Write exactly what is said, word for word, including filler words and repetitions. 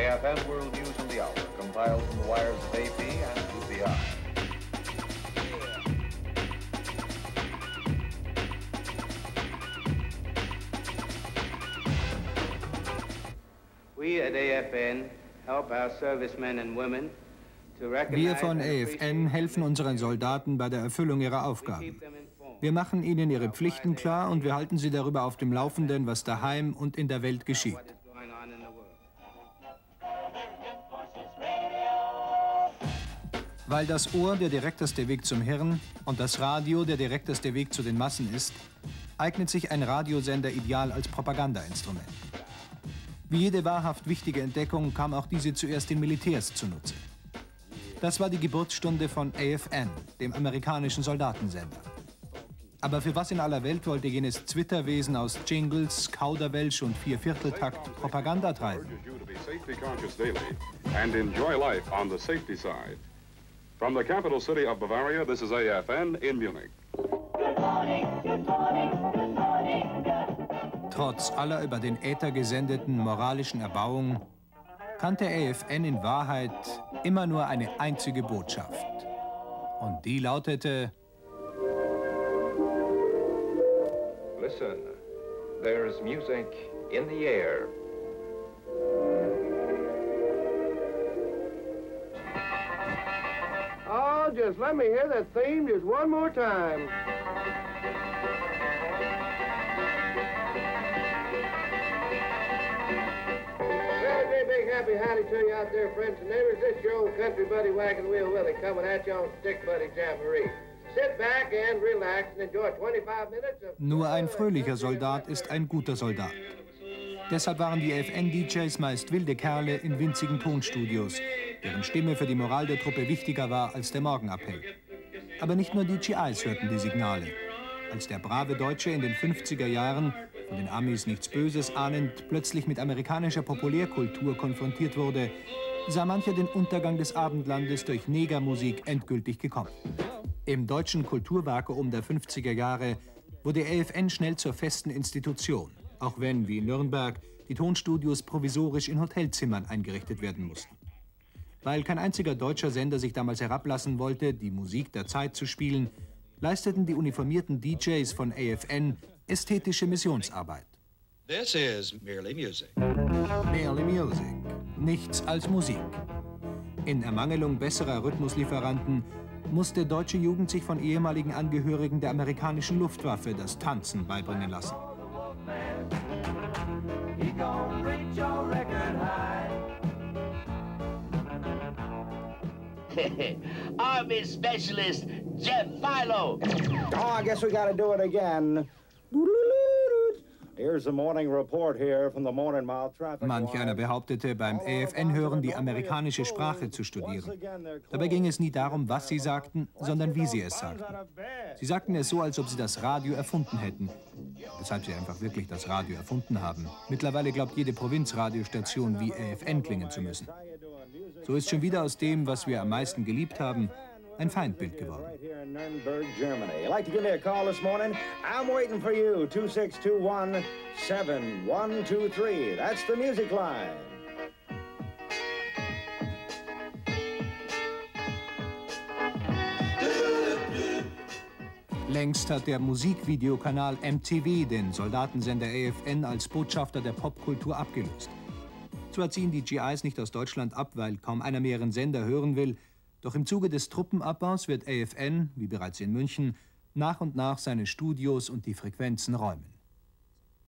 A F N World News in the Hour, compiled from the wires of A P and U P I. We at A F N help our servicemen and women. Wir von A F N helfen unseren Soldaten bei der Erfüllung ihrer Aufgaben. Wir machen ihnen ihre Pflichten klar und wir halten sie darüber auf dem Laufenden, was daheim und in der Welt geschieht. Weil das Ohr der direkteste Weg zum Hirn und das Radio der direkteste Weg zu den Massen ist, eignet sich ein Radiosender ideal als Propagandainstrument. Wie jede wahrhaft wichtige Entdeckung kam auch diese zuerst den Militärs zunutze. Das war die Geburtsstunde von A F N, dem amerikanischen Soldatensender. Aber für was in aller Welt wollte jenes Zwitterwesen aus Jingles, Kauderwelsch und Viervierteltakt Propaganda treiben? And enjoy life on the safety side. From the capital city of Bavaria, this is A F N in Munich. Good morning, good morning, good morning, good... Trotz aller über den Äther gesendeten moralischen Erbauung kannte A F N in Wahrheit immer nur eine einzige Botschaft. Und die lautete: Listen, there's music in the air. Oh, just let me hear that theme just one more time. Happy howdy to you out there, friends and neighbors. It's your old country buddy, Wagon Wheel Willie, coming at you on stick buddy Jafferee. Sit back and relax and enjoy twenty-five minutes of... Nur ein fröhlicher Soldat ist ein guter Soldat. Deshalb waren die A F N D Js meist wilde Kerle in winzigen Tonstudios, deren Stimme für die Moral der Truppe wichtiger war als der Morgenappell. Aber nicht nur die G Is hörten die Signale. Als der brave Deutsche in den fünfziger Jahren, von den Amis nichts Böses ahnend, plötzlich mit amerikanischer Populärkultur konfrontiert wurde, sah mancher den Untergang des Abendlandes durch Negermusik endgültig gekommen. Im deutschen Kulturvakuum der fünfziger Jahre wurde A F N schnell zur festen Institution, auch wenn, wie in Nürnberg, die Tonstudios provisorisch in Hotelzimmern eingerichtet werden mussten. Weil kein einziger deutscher Sender sich damals herablassen wollte, die Musik der Zeit zu spielen, leisteten die uniformierten D Js von A F N ästhetische Missionsarbeit. This is merely music. Merely music. Nichts als Musik. In Ermangelung besserer Rhythmuslieferanten muss der deutsche Jugend sich von ehemaligen Angehörigen der amerikanischen Luftwaffe das Tanzen beibringen lassen. Army Specialist Jeff Milo. Oh, I guess we gotta do it again. Here's the morning report here from the morning mile traffic. Manch einer behauptete, beim A F N-Hören die amerikanische Sprache zu studieren. Dabei ging es nie darum, was sie sagten, sondern wie sie es sagten. Sie sagten es so, als ob sie das Radio erfunden hätten. Weshalb sie einfach wirklich das Radio erfunden haben. Mittlerweile glaubt jede Provinzradiostation, wie A F N klingen zu müssen. So ist schon wieder aus dem, was wir am meisten geliebt haben, ein Feindbild geworden. Längst hat der Musikvideokanal M T V den Soldatensender A F N als Botschafter der Popkultur abgelöst. Zwar ziehen die G Is nicht aus Deutschland ab, weil kaum einer mehr ihren Sender hören will, doch im Zuge des Truppenabbaus wird A F N, wie bereits in München, nach und nach seine Studios und die Frequenzen räumen.